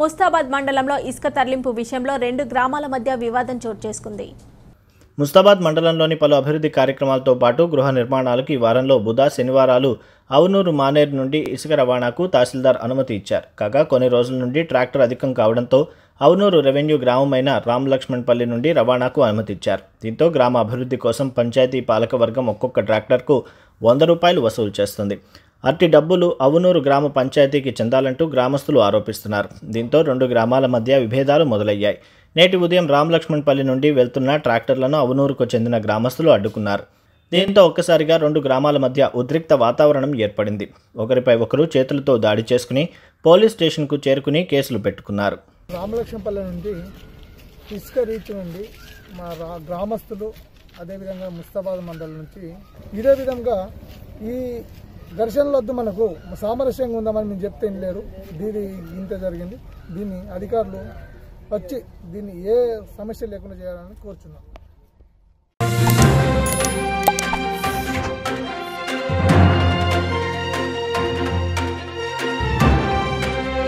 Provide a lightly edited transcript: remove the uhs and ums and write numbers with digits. ముస్తాబాద్ మండలంలో ఇసుక తరలింపు విషయంలో రెండు గ్రామాల మధ్య వివాదం చోటు చేసుకుంది. ముస్తాబాద్ మండలంలోని పలు అభివృద్ధి కార్యక్రమాలతో పాటు గృహ నిర్మాణాలకు ఈ వారంలో బుధ శనివారాలు అవునూరు మానేరు నుండి ఇసుక రవాణాకు తహసీల్దార్ అనుమతి ఇచ్చారు. కాగా కొన్ని రోజుల నుండి ట్రాక్టర్ అధికం కావడంతో అవునూరు రెవెన్యూ గ్రామమైన రామ్ లక్ష్మణ్పల్లి నుండి రవాణాకు అనుమతి ఇచ్చారు. దీంతో గ్రామ అభివృద్ధి కోసం పంచాయతీ పాలకవర్గం ఒక్కొక్క ట్రాక్టర్కు ₹100 వసూలు చేస్తుంది. అట్టి డబ్బులు అవునూరు గ్రామ పంచాయతీకి చెందాలంటూ గ్రామస్తులు ఆరోపిస్తున్నారు. దీంతో రెండు గ్రామాల మధ్య విభేదాలు మొదలయ్యాయి. నేటి ఉదయం రామ్ లక్ష్మణ్పల్లి నుండి వెళ్తున్న ట్రాక్టర్లను అవునూరుకు చెందిన గ్రామస్తులు అడ్డుకున్నారు. దీంతో ఒక్కసారిగా రెండు గ్రామాల మధ్య ఉద్రిక్త వాతావరణం ఏర్పడింది. ఒకరిపై ఒకరు చేతులతో దాడి చేసుకుని పోలీస్ స్టేషన్కు చేరుకుని కేసులు పెట్టుకున్నారు. రామ్ లక్ష్మణ్పల్లి నుండి ఇసుక రీచ్ నుండి మా గ్రామస్తులు అదేవిధంగా ముస్తాబాద్ మండలం నుంచి ఇదే విధంగా ఈ ఘర్షణలు వద్దు, మనకు సామరస్యంగా ఉందామని మేము చెప్తే ఏం లేరు. దీని ఇంత జరిగింది, దీన్ని అధికారులు వచ్చి దీన్ని ఏ సమస్య లేకుండా చేయాలని కోరుచున్నాం.